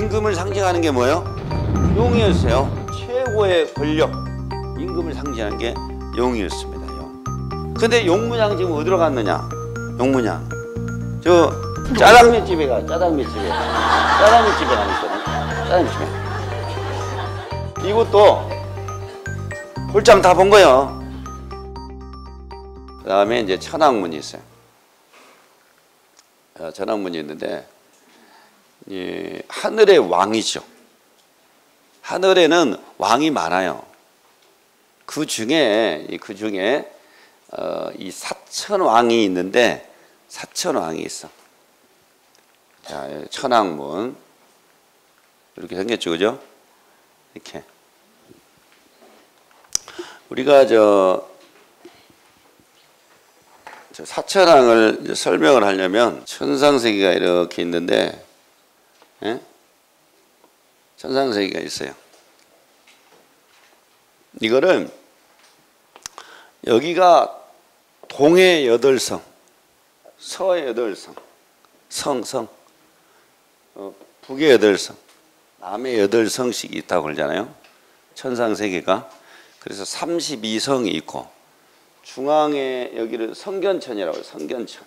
임금을 상징하는 게 뭐예요? 용이었어요. 최고의 권력, 임금을 상징하는 게 용이었습니다. 용. 근데 용문양 지금 어디로 갔느냐? 용문양. 저 짜장면 집에 가. 짜장면 집에 가니까. 짜장면 집에. 이것도 홀장 다 본 거예요. 그다음에 이제 천왕문이 있어요. 천왕문이 있는데 예, 하늘의 왕이죠. 하늘에는 왕이 많아요. 그 중에 이 사천왕이 있는데 사천왕이 있어. 자, 천왕문 이렇게 생겼죠, 그죠? 이렇게 우리가 저 사천왕을 설명을 하려면 천상세계가 이렇게 있는데. 예? 천상세계가 있어요. 이거는 여기가 동의 여덟성, 서의 여덟성, 북의 여덟성, 남의 여덟성씩이 있다고 그러잖아요. 천상세계가. 그래서 32성이 있고 중앙에 여기를 성견천이라고 해요. 성견천.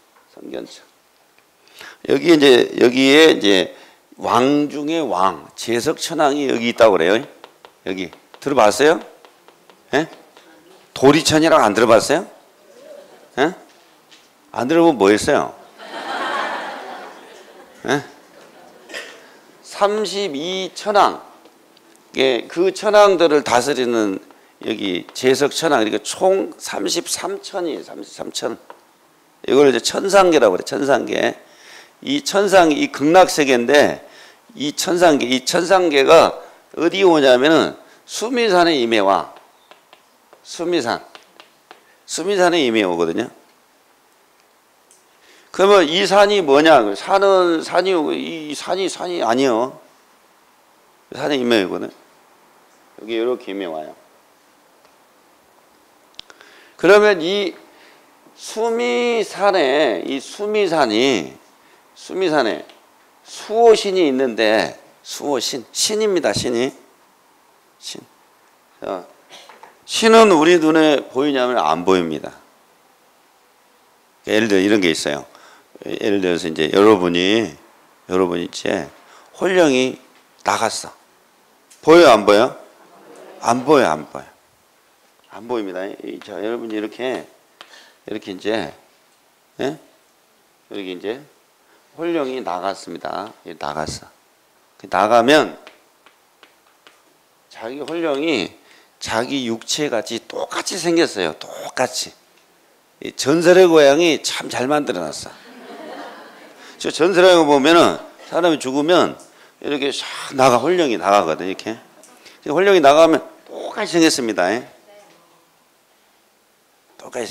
여기에 이제 왕 중에 왕, 제석천왕이 여기 있다고 그래요. 여기. 들어봤어요? 예? 도리천이라고 안 들어봤어요? 예? 안 들어보면 뭐 했어요? 예? 32천왕. 예, 그 천왕들을 다스리는 여기 제석천왕. 그러니까 총 33천이에요. 33천. 이걸 이제 천상계라고 그래요. 천상계. 이 천상계, 이 극락세계인데 이 천상계가 어디 오냐면은 수미산에 임해 와. 수미산에 임해 오거든요. 그러면 이 산이 뭐냐? 산이 아니요. 산에 임해 오거든. 여기 이렇게 임해 와요. 그러면 이 수미산에 수호신이 있는데, 수호신, 신입니다, 신이. 신. 자, 신은 우리 눈에 보이냐면 안 보입니다. 예를 들어, 이런 게 있어요. 예를 들어서 이제 여러분이 이제 혼령이 나갔어. 보여요, 안 보여요? 안 보여요. 안 보입니다. 자, 여러분이 이렇게 이제, 예? 이렇게 이제, 혼령이 나갔습니다. 나갔어. 나가면 자기 혼령이 자기 육체같이 똑같이 생겼어요. 똑같이. 전설의 고향이 참 잘 만들어놨어. 저 전설의 고향 보면은 사람이 죽으면 이렇게 샥 나가, 혼령이 나가거든, 이렇게. 혼령이 나가면 똑같이 생겼습니다. 똑같이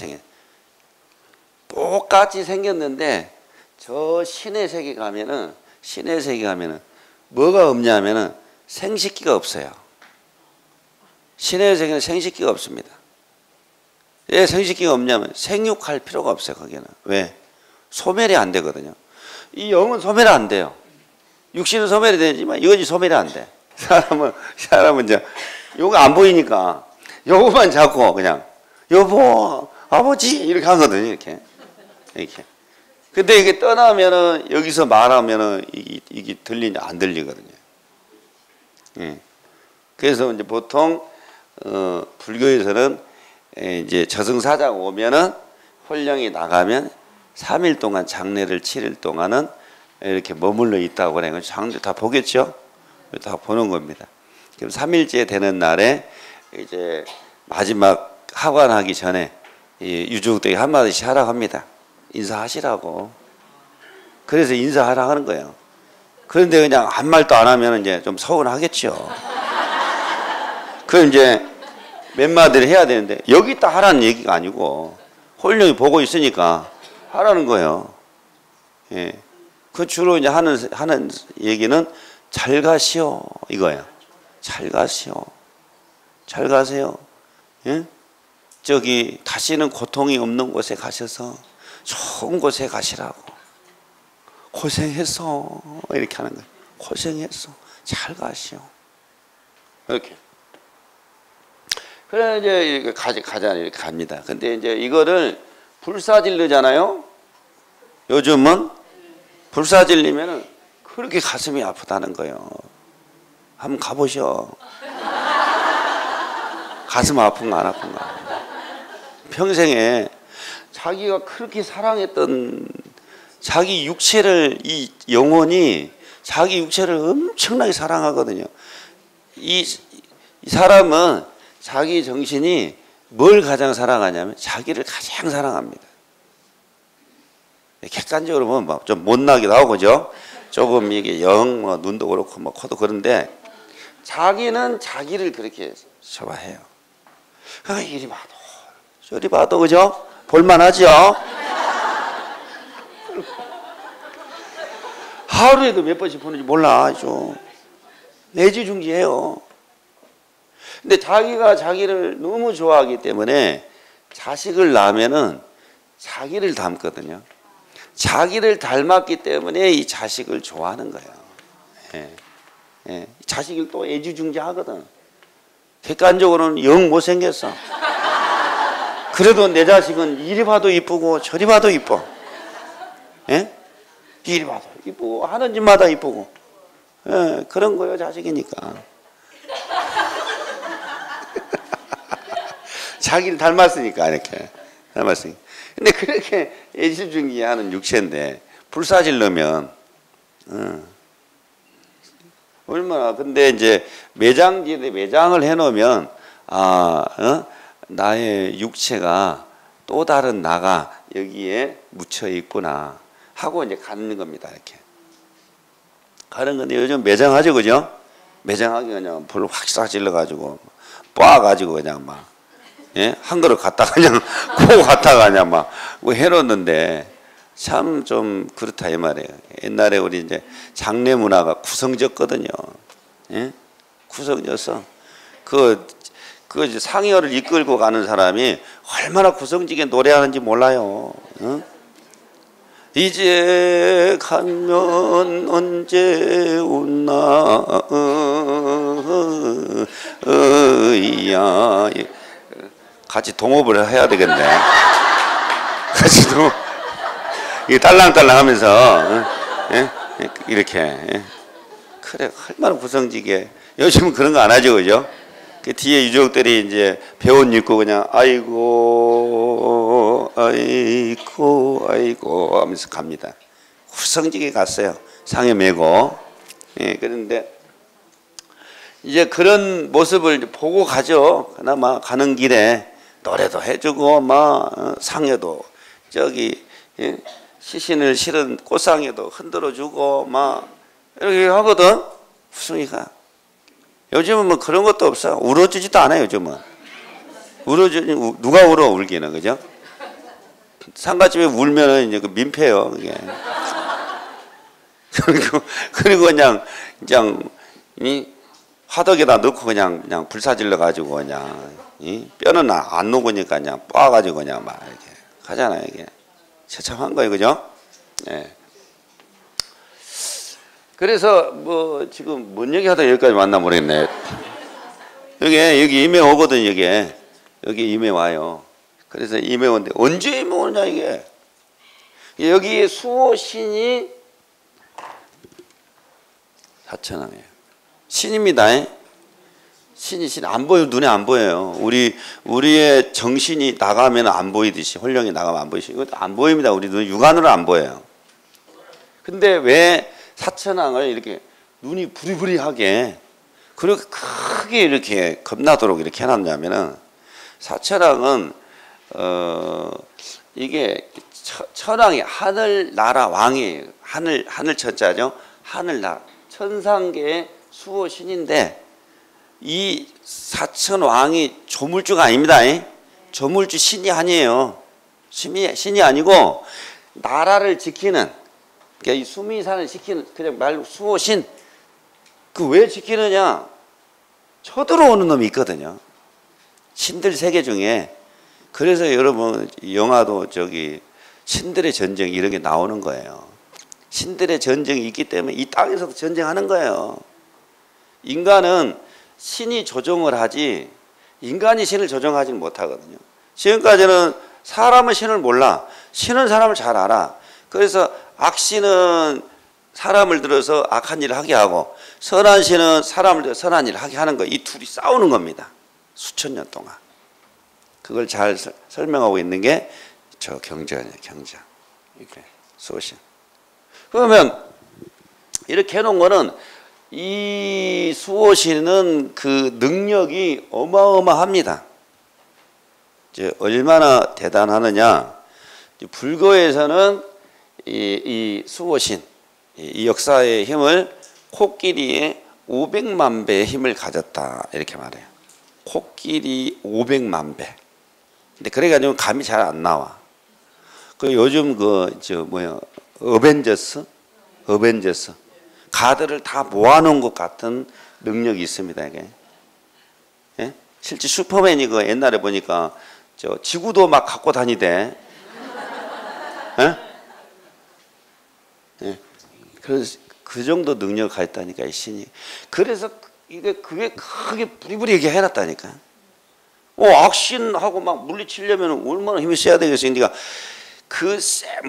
생겼는데 저 신의 세계 가면은 뭐가 없냐면은 생식기가 없어요. 신의 세계는 생식기가 없습니다. 왜 생식기가 없냐면 생육할 필요가 없어요, 거기는. 왜? 소멸이 안 되거든요. 이 영은 소멸이 안 돼요. 육신은 소멸이 되지만 이건 소멸이 안 돼. 사람은 이제 요거 안 보이니까 요거만 잡고 그냥 여보, 아버지 이렇게 하거든요, 이렇게. 근데 이게 떠나면은, 여기서 말하면은, 이게 들리냐, 안 들리거든요. 예. 그래서 이제 보통, 불교에서는, 이제 저승사자가 오면은, 혼령이 나가면, 3일 동안 장례를 7일 동안은 이렇게 머물러 있다고 그래요. 장례 다 보겠죠? 다 보는 겁니다. 그럼 3일째 되는 날에, 이제, 마지막 하관하기 전에, 이 유족들에게 한마디씩 하라고 합니다. 인사하시라고. 그래서 인사하라 하는 거예요. 그런데 그냥 한 말도 안 하면 이제 좀 서운하겠죠. 그럼 이제 몇 마디를 해야 되는데, 여기 있다 하라는 얘기가 아니고, 혼령이 보고 있으니까 하라는 거예요. 예. 그 주로 이제 하는 얘기는 잘 가시오. 이거예요. 잘 가시오. 잘 가세요. 예? 저기, 다시는 고통이 없는 곳에 가셔서, 좋은 곳에 가시라고. 고생했어. 이렇게 하는 거예요. 고생했어. 잘 가시오. 이렇게. 그래 이제 가자 이렇게 갑니다. 근데 이제 이거를 불사질르잖아요. 요즘은 불사질리면은 그렇게 가슴이 아프다는 거예요. 한번 가보셔. 가슴 아픈가 안 아픈가. 평생에 자기가 그렇게 사랑했던 자기 육체를 이 영혼이 자기 육체를 엄청나게 사랑하거든요. 이 사람은 자기 정신이 뭘 가장 사랑하냐면 자기를 가장 사랑합니다. 객관적으로 보면 좀 못나기도 하고 그죠? 조금 이게 영 뭐 눈도 그렇고 뭐 코도 그런데 자기는 자기를 그렇게 좋아해요. 그러니까 이리 봐도 저리 봐도 그죠? 볼만하죠? 하루에도 몇 번씩 보는지 몰라. 좀 내지중지해요. 근데 자기가 자기를 너무 좋아하기 때문에 자식을 낳으면은 자기를 닮거든요. 자기를 닮았기 때문에 이 자식을 좋아하는 거예요. 예. 예. 자식을 또 애지중지하거든. 객관적으로는 영 못생겼어. 그래도 내 자식은 이리 봐도 이쁘고 저리 봐도 이뻐. 예? 이리 봐도 이쁘고 하는 집마다 이쁘고. 예. 그런 거예요, 자식이니까. 자기를 닮았으니까 이렇게 닮았으니까. 근데 그렇게 애지중지하는 육체인데 불사질르면 얼마나. 근데 이제 매장지에 매장을 해놓으면 아 나의 육체가 또 다른 나가 여기에 묻혀 있구나 하고 이제 가는 겁니다. 이렇게 가는 건데 요즘 매장하죠, 그죠? 매장하기 그냥 불 확 쏴질러 가지고 빠 가지고 그냥 막. 예? 한 그릇 갖다가 그냥 코 갖다가 그냥 막 해놓는데 참 좀 그렇다 이 말이에요. 옛날에 우리 이제 장례 문화가 구성졌거든요. 예? 구성져서 그 이제 상여를 이끌고 가는 사람이 얼마나 구성지게 노래하는지 몰라요. 응? 이제 가면 언제 웃나 이야. 같이 동업을 해야 되겠네. 같이 동업. 이 딸랑딸랑 하면서, 이렇게. 그래, 얼마나 구성지게. 요즘은 그런 거 안 하죠, 그죠? 그 뒤에 유족들이 이제 배운 입고 그냥, 아이고, 아이고, 아이고 하면서 갑니다. 구성지게 갔어요. 상에 메고. 예, 그런데, 이제 그런 모습을 보고 가죠. 그나마 가는 길에. 노래도 해주고 막 상에도 저기 예? 시신을 실은 꽃상에도 흔들어주고 막 이렇게 하거든. 후승이가 요즘은 뭐 그런 것도 없어. 울어주지도 않아요. 요즘은 울어주 누가 울어 울기는 그죠? 상가집에 울면은 이제 그 민폐요. 그게. 그리고 그냥 이 화덕에다 넣고 그냥 불사질러 가지고 그냥. 이 뼈는 안 녹으니까 그냥 빻아가지고 그냥 막 이렇게 가잖아요. 이게 처참한 거예요, 그죠? 예. 그래서 뭐 지금 뭔 얘기하다 여기까지 왔나 모르겠네. 여기 임해 오거든. 여기 임해 와요. 그래서 임해 오는데 언제 임해 오느냐 이게. 여기에 수호 신이 4천왕이에요. 신입니다. 예? 신이 안 보여. 눈에 안 보여요. 우리의 정신이 나가면 안 보이듯이 혼령이 나가면 안 보이듯이 이것도 안 보입니다. 우리 눈 육안으로 안 보여요. 근데 왜 사천왕을 이렇게 눈이 부리부리하게 그렇게 크게 이렇게 겁나도록 이렇게 해놨냐면은 사천왕은 이게 천왕이 하늘나라 왕이에요. 하늘 천자죠. 하늘나라 천상계의 수호 신인데. 이 사천왕이 조물주가 아닙니다. 조물주 신이 아니에요. 신이 아니고 나라를 지키는 그러니까 이 수미산을 지키는 그냥 말로 수호신. 그 왜 지키느냐. 쳐들어오는 놈이 있거든요. 신들 세계 중에. 그래서 여러분 영화도 저기 신들의 전쟁 이런 게 나오는 거예요. 신들의 전쟁이 있기 때문에 이 땅에서도 전쟁하는 거예요. 인간은 신이 조종을 하지 인간이 신을 조종하지는 못하거든요. 지금까지는 사람은 신을 몰라. 신은 사람을 잘 알아. 그래서 악신은 사람을 들어서 악한 일을 하게 하고 선한 신은 사람을 들어서 선한 일을 하게 하는 거. 이 둘이 싸우는 겁니다. 수천 년 동안. 그걸 잘 설명하고 있는 게 저 경전이에요. 경전. 이렇게 소신. 그러면 이렇게 해놓은 거는 이 수호신은 그 능력이 어마어마합니다. 이제 얼마나 대단하느냐. 불교에서는 이 수호신, 이 역사의 힘을 코끼리의 500만 배의 힘을 가졌다. 이렇게 말해요. 코끼리 500만 배. 근데 그래가지고 감이 잘 안 나와. 그 요즘 어벤져스 가드를 다 모아놓은 것 같은 능력이 있습니다. 이게 예? 실제 슈퍼맨이 그 옛날에 보니까 저 지구도 막 갖고 다니대. 예? 예. 그래서 그 정도 능력을 가졌다니까 이 신이. 그래서 이게 그게 크게 부리부리하게 해놨다니까. 악신하고 막 물리치려면 얼마나 힘을 써야 되겠어. 그러니까 그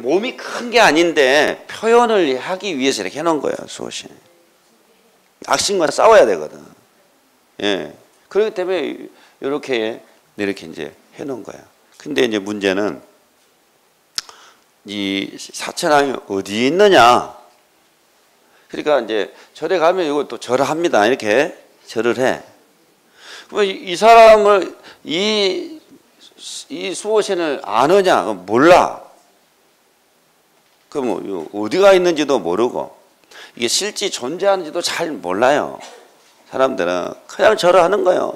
몸이 큰 게 아닌데 표현을 하기 위해서 이렇게 해놓은 거예요. 수호신. 악신과 싸워야 되거든. 예. 그렇기 때문에 이렇게 이제 해놓은 거예요. 근데 이제 문제는 이 사천왕이 어디 있느냐. 그러니까 이제 절에 가면 이거 또 절을 합니다. 이렇게 절을 해. 그럼 이 사람을 이 수호신을 아느냐? 몰라. 그럼 어디가 있는지도 모르고 이게 실제 존재하는지도 잘 몰라요. 사람들은 그냥 절을 하는 거예요.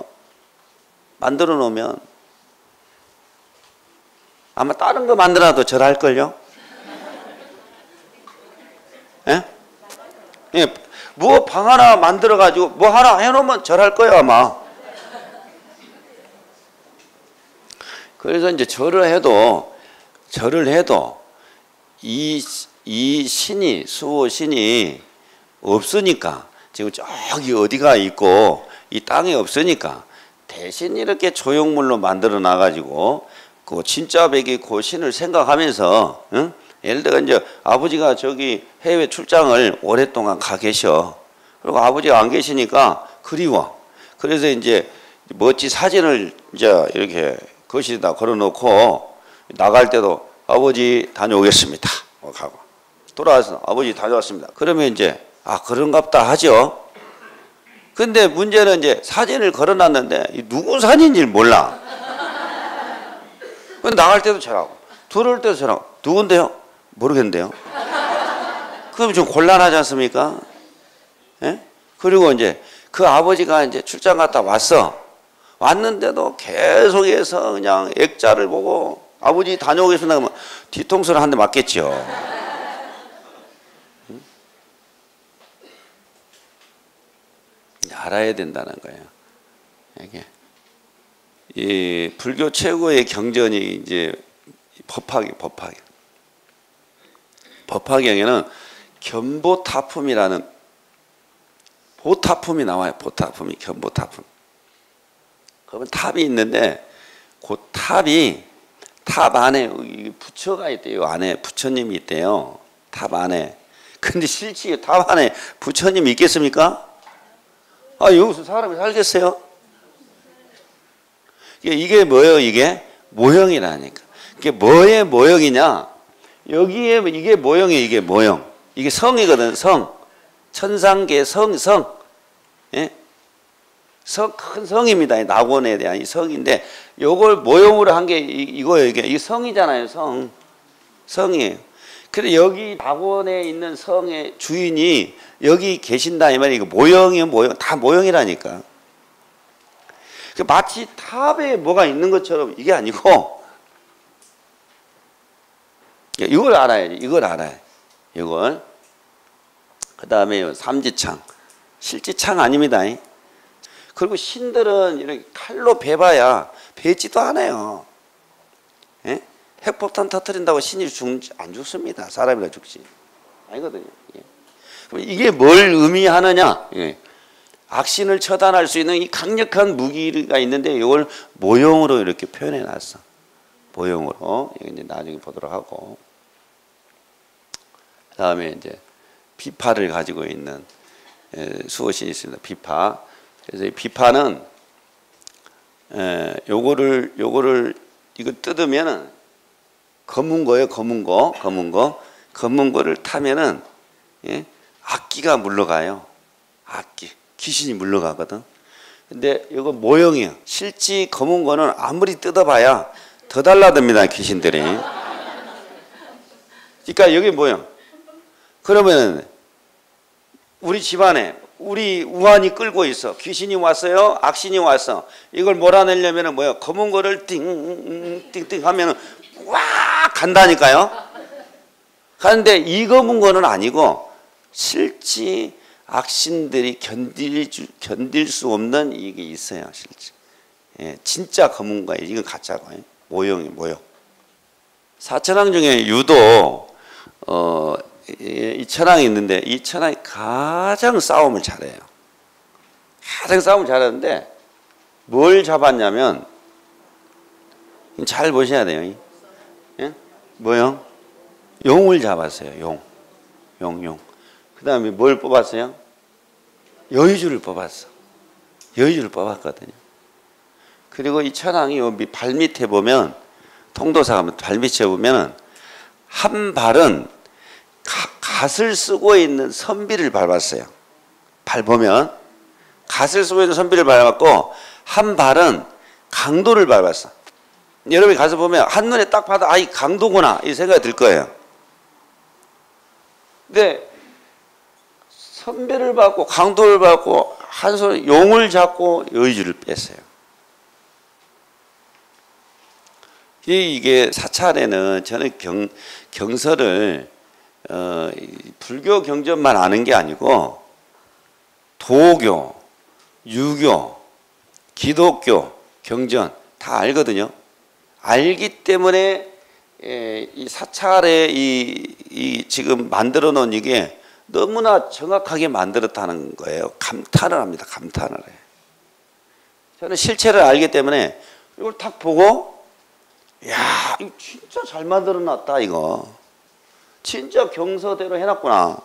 만들어 놓으면. 아마 다른 거 만들어도 절할걸요? 예? 예. 뭐 방 하나 만들어가지고 뭐 하나 해놓으면 절할 거예요, 아마. 그래서 이제 절을 해도 이 신이, 수호신이 없으니까, 지금 저기 어디가 있고 이 땅에 없으니까 대신 이렇게 조형물로 만들어 놔가지고 그 진짜 백이 그 신을 생각하면서, 응? 예를 들어 이제 아버지가 저기 해외 출장을 오랫동안 가 계셔. 그리고 아버지가 안 계시니까 그리워. 그래서 이제 멋진 사진을 이제 이렇게 거실에다 걸어놓고 나갈 때도 아버지 다녀오겠습니다. 가고 돌아와서 아버지 다녀왔습니다. 그러면 이제 그런갑다 하죠. 근데 문제는 이제 사진을 걸어놨는데 누구 사진인지 몰라. 근데 나갈 때도 저라고 들어올 때도 저라고 누군데요? 모르겠는데요. 그럼 좀 곤란하지 않습니까? 예? 그리고 이제 그 아버지가 이제 출장 갔다 왔어. 왔는데도 계속해서 그냥 액자를 보고 아버지 다녀오겠습니다 하면 뒤통수를 한 대 맞겠죠. 응? 알아야 된다는 거예요. 이게 이 불교 최고의 경전이 이제 법화경. 법화경에는 견보타품이라는 보타품이 나와요. 보타품이 견보타품. 그러면 탑이 있는데 그 탑 안에 부처가 있대요. 안에 부처님이 있대요. 탑 안에. 근데 실제 탑 안에 부처님이 있겠습니까? 여기서 사람이 살겠어요? 이게 뭐예요? 이게 모형이라니까. 이게 뭐의 모형이냐? 여기에 이게 모형이에요. 이게 모형. 이게 성이거든. 성. 천상계 성. 예? 큰 성입니다. 낙원에 대한 이 성인데 요걸 모형으로 한 게 이거예요. 이게 성이잖아요. 성이에요. 그런데 여기 낙원에 있는 성의 주인이 여기 계신다 이 말이 이거 모형이에요. 모형. 다 모형이라니까. 마치 탑에 뭐가 있는 것처럼 이게 아니고 이걸 알아야지. 이걸 알아야. 이걸. 그 다음에 삼지창. 실지창 아닙니다. 그리고 신들은 이렇게 칼로 베봐야 베지도 않아요. 예? 핵폭탄 터뜨린다고 신이 안 죽습니다. 사람이라 죽지. 아니거든요. 예. 그럼 이게 뭘 의미하느냐? 예. 악신을 처단할 수 있는 이 강력한 무기가 있는데 이걸 모형으로 이렇게 표현해 놨어. 모형으로. 이제 나중에 보도록 하고. 그 다음에 이제 비파를 가지고 있는 수호신이 있습니다. 비파. 그래서 이 비파는 요거를 이거 뜯으면은 검은 거예요. 검은 거를 타면은 악기가 물러가요. 악기. 귀신이 물러가거든. 근데 이거 모형이에요. 실제 검은 거는 아무리 뜯어봐야 더 달라듭니다. 귀신들이. 그러니까 여기 모형. 그러면 우리 집안에 우리 우환이 끌고 있어. 귀신이 왔어요. 악신이 왔어. 이걸 몰아내려면 뭐예요? 검은 거를 띵띵띵 하면 와 간다니까요. 그런데 이 검은 거는 아니고 실제 악신들이 견딜 수 없는 이게 있어요. 실제. 예, 진짜 검은 거예요. 이건 가짜고요. 모형이 모형. 사천왕 중에 유도 이 천왕이 있는데 이 천왕이 가장 싸움을 잘해요. 가장 싸움을 잘하는데 뭘 잡았냐면 잘 보셔야 돼요. 예? 뭐요? 용을 잡았어요. 용. 그 다음에 뭘 뽑았어요? 여의주를 뽑았어. 여의주를 뽑았거든요. 그리고 이 천왕이 발밑에 보면 통도사 가면 발밑에 보면 한 발은 갓을 쓰고 있는 선비를 밟았어요. 밟으면 갓을 쓰고 있는 선비를 밟았고 한 발은 강도를 밟았어. 여러분이 가서 보면 한눈에 딱 봐도 아, 이 강도구나 이 생각이 들 거예요. 근데 선비를 밟고 강도를 밟고 한 손에 용을 잡고 여의주를 뺐어요. 이게 사찰에는 저는 경서를 불교 경전만 아는 게 아니고 도교, 유교, 기독교 경전 다 알거든요. 알기 때문에 이 사찰에 이 지금 만들어 놓은 이게 너무나 정확하게 만들었다는 거예요. 감탄을 합니다. 감탄을 해요. 저는 실체를 알기 때문에 이걸 딱 보고 야, 이거 진짜 잘 만들어 놨다 이거. 진짜 경서대로 해놨구나.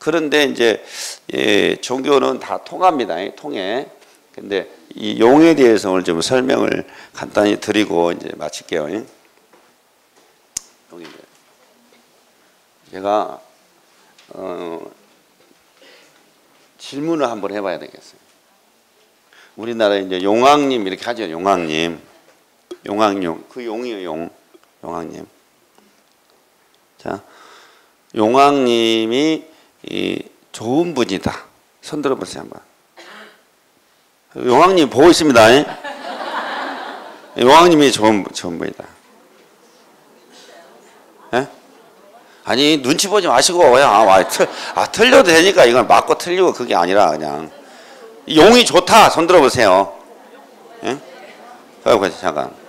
그런데 이제 종교는 다 통합니다. 통해. 근데 이 용에 대해서 오늘 좀 설명을 간단히 드리고 이제 마칠게요. 제가 질문을 한번 해봐야 되겠어요. 우리나라 이제 용왕님 이렇게 하죠. 용왕님 그 용이에요. 용왕님. 자, 용왕님이 좋은 분이다. 손 들어보세요 한번. 용왕님 보고 있습니다. 용왕님이 좋은 분이다. 에? 아니 눈치 보지 마시고 틀려도 되니까 이건 맞고 틀리고 그게 아니라 그냥 용이 좋다. 손 들어보세요. 에? 잠깐.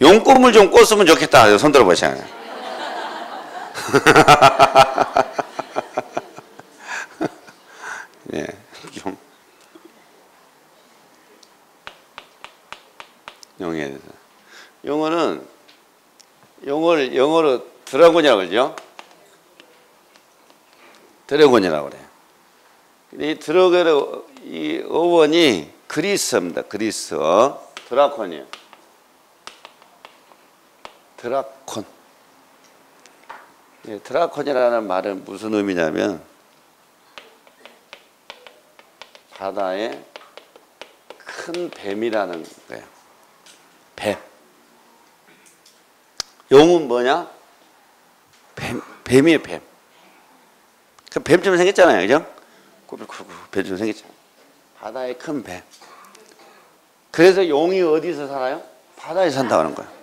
용꿈을 좀 꿨으면 좋겠다. 손 들어보세요. 예, 용에 대해서. 용어는 용어를 영어로 드래곤이라고 그러죠. 드래곤이라고 그래요. 근데 이 드래곤의 이 어원이 그리스어입니다. 그리스어 드라콘이에요. 드라콘. 예, 드라콘이라는 말은 무슨 의미냐면 바다의 큰 뱀이라는 거예요. 뱀. 용은 뭐냐? 뱀이에요. 뱀. 그 뱀처럼 생겼잖아요. 그죠? 꾸불꾸불 뱀처럼 생겼잖아요. 바다의 큰 뱀. 그래서 용이 어디서 살아요? 바다에 산다고 하는 거예요.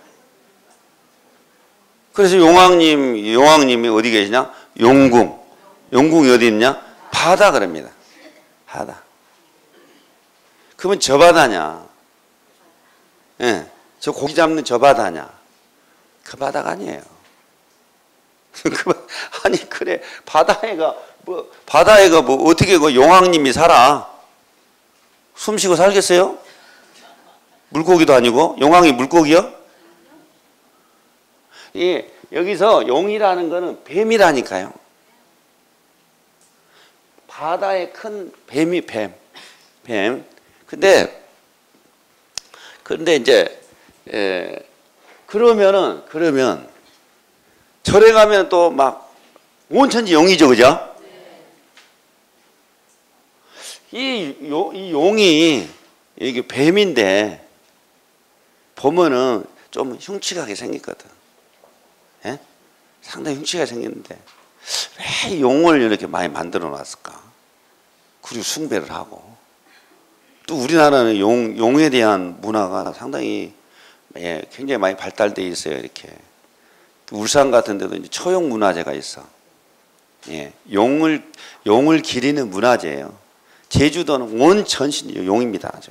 그래서 용왕님이 어디 계시냐? 용궁. 용궁이 어디 있냐? 바다 그럽니다. 바다. 그러면 저 바다냐? 예. 저 고기 잡는 저 바다냐? 그 바다가 아니에요. 아니, 그래. 바다에가 뭐 바다에가 뭐 어떻게 그 용왕님이 살아? 숨쉬고 살겠어요? 물고기도 아니고. 용왕이 물고기요? 예, 여기서 용이라는 거는 뱀이라니까요. 바다의 큰 뱀이 뱀. 근데 이제 그러면 절에 가면 또 막 온천지 용이죠, 그죠? 이 용이 이게 뱀인데 보면은 좀 흉측하게 생겼거든. 예? 상당히 흉측하게 생겼는데 왜 용을 이렇게 많이 만들어 놨을까? 그리고 숭배를 하고. 또 우리나라는 용에 대한 문화가 상당히 굉장히 많이 발달되어 있어요. 이렇게 울산 같은 데도 이제 처용 문화제가 있어. 예, 용을 기리는 문화제예요. 제주도는 온 전신 용입니다. 아주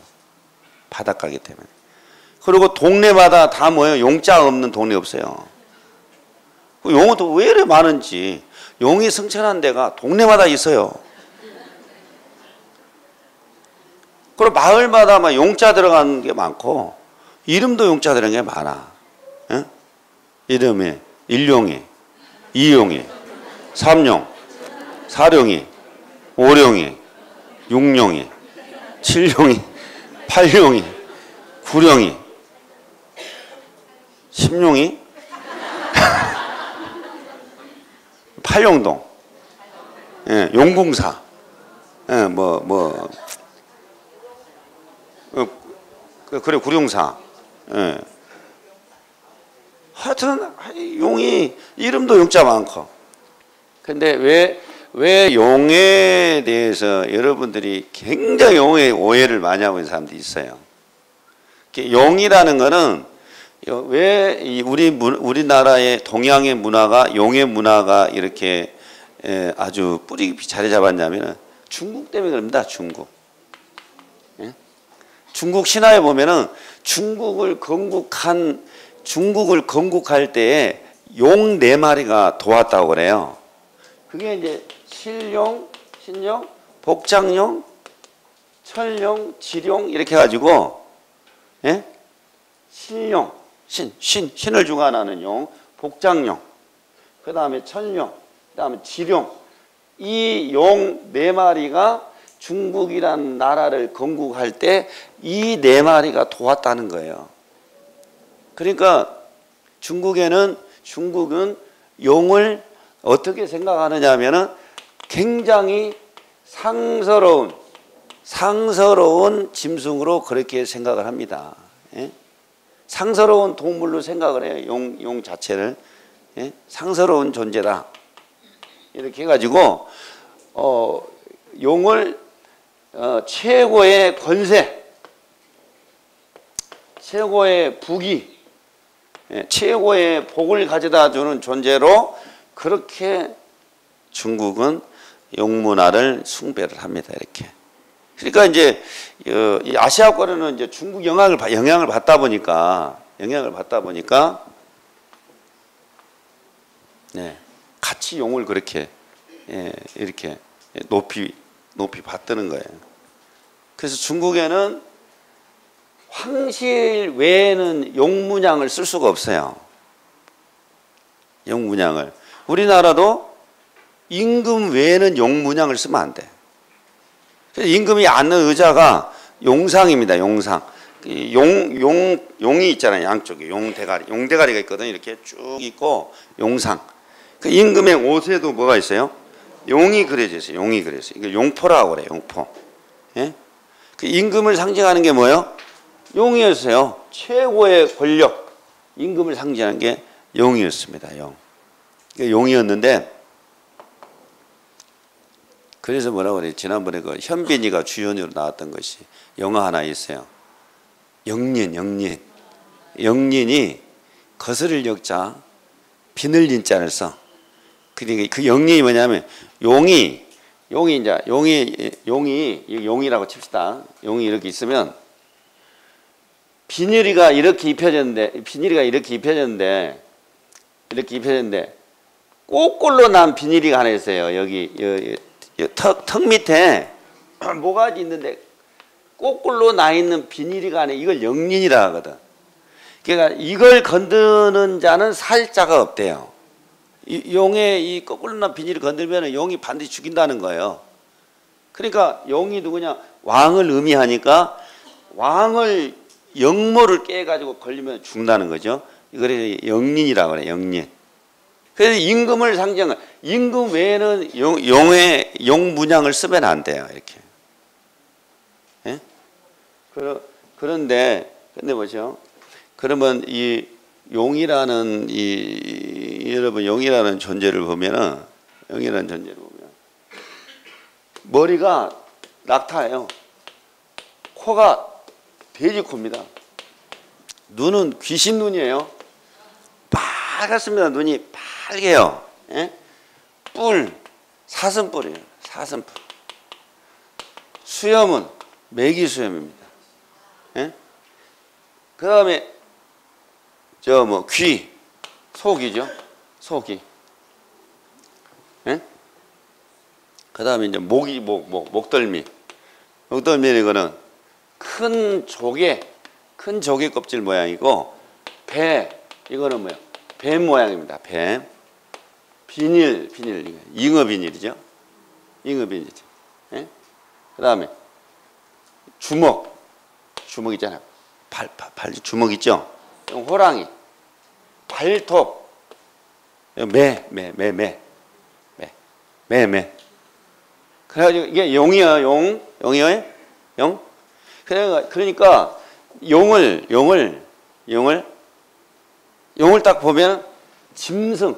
바닷가기 때문에. 그리고 동네마다 다 뭐예요? 용자 없는 동네 없어요. 그 용은 또 왜 이렇게 많은지. 용이 승천한 데가 동네마다 있어요. 그리고 마을마다 막 용자 들어간 게 많고 이름도 용자 들어간 게 많아. 예? 이름이 일용이, 이용이, 삼용, 사룡이, 오룡이, 육룡이, 칠룡이, 팔룡이, 구룡이, 십룡이, 팔룡동, 예, 용궁사, 예, 그래 구룡사, 예. 하여튼 용이 이름도 용자 많고. 근데 왜 용에 대해서 여러분들이 굉장히 용에 오해를 많이 하고 있는 사람들이 있어요. 용이라는 거는 왜 우리나라의 동양의 문화가 용의 문화가 이렇게 아주 뿌리 깊이 자리 잡았냐면 중국 때문에 그럽니다. 중국. 예? 중국 신화에 보면은 중국을 건국할 때에 용 4마리가 도왔다고 그래요. 그게 이제 실용, 신용, 복장용, 철용, 지룡 이렇게 해가지고, 예? 실용, 신을 주관하는 용, 복장용, 그 다음에 철용, 그 다음에 지룡. 이 용 4마리가 중국이란 나라를 건국할 때 이 4마리가 도왔다는 거예요. 그러니까 중국은 용을 어떻게 생각하느냐 하면은 굉장히 상서로운 짐승으로 그렇게 생각을 합니다. 예? 상서로운 동물로 생각을 해요. 용 자체를. 예? 상서로운 존재다. 이렇게 해가지고 용을 최고의 권세, 최고의 부귀, 예, 최고의 복을 가져다 주는 존재로 그렇게 중국은 용문화를 숭배를 합니다. 이렇게. 그러니까 이제 이 아시아권에는 이제 중국 영향을 받다 보니까 네, 같이 용을 그렇게 이렇게 높이 받드는 거예요. 그래서 중국에는 황실 외에는 용문양을 쓸 수가 없어요. 용문양을. 우리나라도 임금 외에는 용문양을 쓰면 안 돼. 그래서 임금이 앉는 의자가 용상입니다. 용상. 용이 있잖아요. 양쪽에 용대가리가 있거든. 이렇게 쭉 있고 용상. 그 임금의 옷에도 뭐가 있어요? 용이 그려져 있어요. 용이 그려져 있어요. 용포라고 그래요. 용포. 예? 그 임금을 상징하는 게 뭐예요? 용이었어요. 최고의 권력, 임금을 상징하는 게 용이었습니다. 용이었는데 그래서 뭐라고 그래요? 지난번에 그 현빈이가 주연으로 나왔던 것이 영화 하나 있어요. 영린이 거스를 역자 비늘린 자를 써. 그러니까 그 영린이 뭐냐면 용이라고 칩시다. 용이 이렇게 있으면 비늘이가 이렇게 입혀졌는데 꼬꼴로 난 비닐이 하나 있어요. 여기 턱 밑에 뭐가 있는데 꼬꼴로 나 있는 비닐이 하나, 이걸 영린이라 하거든. 그러니까 이걸 건드는 자는 살 자가 없대요. 용의 이 꼬꼴로 난 비닐을 건들면 용이 반드시 죽인다는 거예요. 그러니까 용이 누구냐, 왕을 의미하니까 왕을 역모를 깨가지고 걸리면 죽는다는 거죠. 이걸 영린이라고 그래, 영린. 그래서 임금을 상징한, 임금 외에는 용 문양을 쓰면 안 돼요, 이렇게. 예? 근데 보죠. 그러면 이 용이라는, 여러분, 용이라는 존재를 보면, 머리가 낙타예요. 코가 돼지 코입니다. 눈은 귀신 눈이에요. 빨갛습니다. 눈이 빨개요. 예? 뿔, 사슴뿔이에요. 사슴뿔. 수염은 메기 수염입니다. 예? 그 다음에 귀, 속이죠. 속이. 예? 그 다음에 이제 목덜미. 목덜미는 이거는 큰 조개 껍질 모양이고, 배, 이거는 뭐야? 배 모양입니다. 배. 비닐. 잉어 비닐이죠. 예? 그 다음에 주먹 있잖아요. 발 주먹 있죠. 호랑이. 발톱. 매. 그래가지고 이게 용이에요. 용. 그러니까 용을 딱 보면 짐승,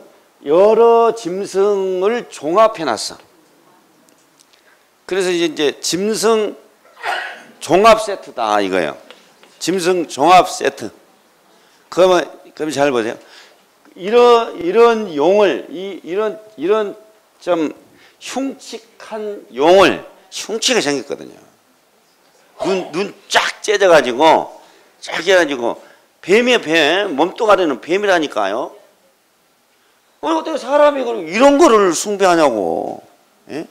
여러 짐승을 종합해 놨어. 그래서 이제 짐승 종합 세트다 이거예요. 짐승 종합 세트. 그러면 잘 보세요. 이런 용을, 이런 좀 흉측한 용을, 흉측하게 생겼거든요. 눈 쫙 째져가지고 뱀이에요, 뱀. 몸뚱아리는 뱀이라니까요. 어떻게 사람이 그럼 이런 거를 숭배하냐고. 예?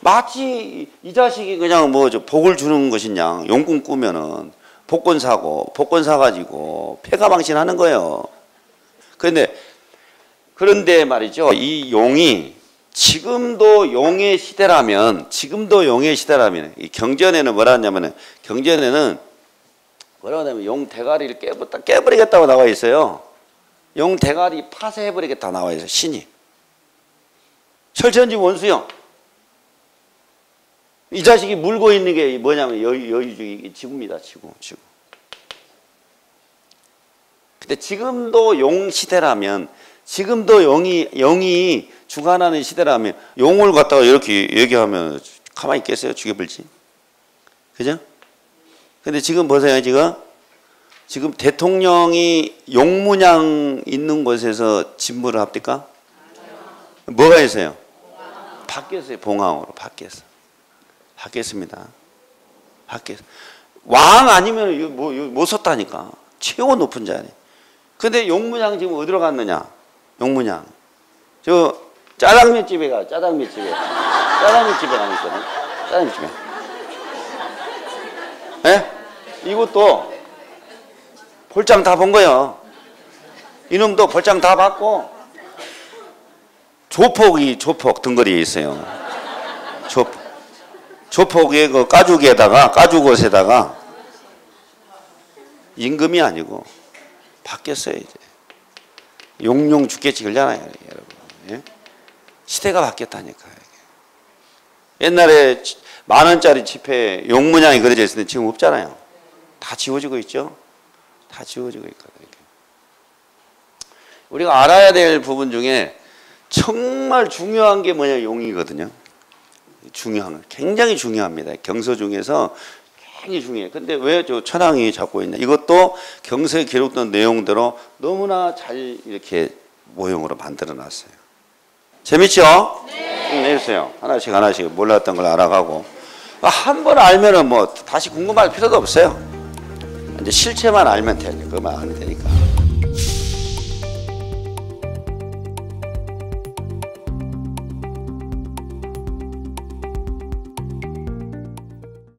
마치 이 자식이 그냥 뭐 복을 주는 것이냐. 용꿈 꾸면은 복권 사가지고 폐가망신 하는 거예요. 그런데 말이죠. 이 용이 지금도 용의 시대라면, 이 경전에는 뭐라 하냐면은, 용 대가리를 깨버리겠다고 나와 있어요. 용 대가리 파쇄해버리겠다 나와 있어요, 신이. 철천지 원수형. 이 자식이 물고 있는 게 뭐냐면 여유주의, 지구입니다, 지구. 근데 지금도 용 시대라면, 지금도 영이 주관하는 시대라면 용을 갖다가 이렇게 얘기하면 가만히 있겠어요? 죽여버리지. 그죠? 근데 지금 보세요, 지금 대통령이 용문양 있는 곳에서 진무를 합니까? 뭐가 있어요? 바뀌었어요, 봉황으로. 바뀌었습니다. 왕 아니면 못 섰다니까. 최고 높은 자리. 근데 용문양 지금 어디로 갔느냐? 용문양. 저 짜장면집에 가요. 짜장면집에 가니까. 짜장면집에. 예? 이것도 볼장 다 본 거예요. 이놈도 볼장 다 봤고. 조폭 등거리에 있어요. 조폭의 그 가죽옷에다가 임금이 아니고 바뀌었어요, 이제. 용용 죽겠지, 그러잖아요, 여러분. 예? 시대가 바뀌었다니까요. 옛날에 10,000원짜리 지폐에 용문양이 그려져 있었는데 지금 없잖아요. 다 지워지고 있죠? 우리가 알아야 될 부분 중에 정말 중요한 게 뭐냐, 용이거든요. 굉장히 중요합니다. 경서 중에서 굉장히 중요해요. 근데 왜 저 천황이 잡고 있냐. 이것도 경서에 기록된 내용대로 너무나 잘 이렇게 모형으로 만들어 놨어요. 재밌죠? 네. 해주세요. 하나씩 몰랐던 걸 알아가고. 한 번 알면은 뭐 다시 궁금할 필요도 없어요. 이제 실체만 알면 돼요. 그것만 알면 되니까.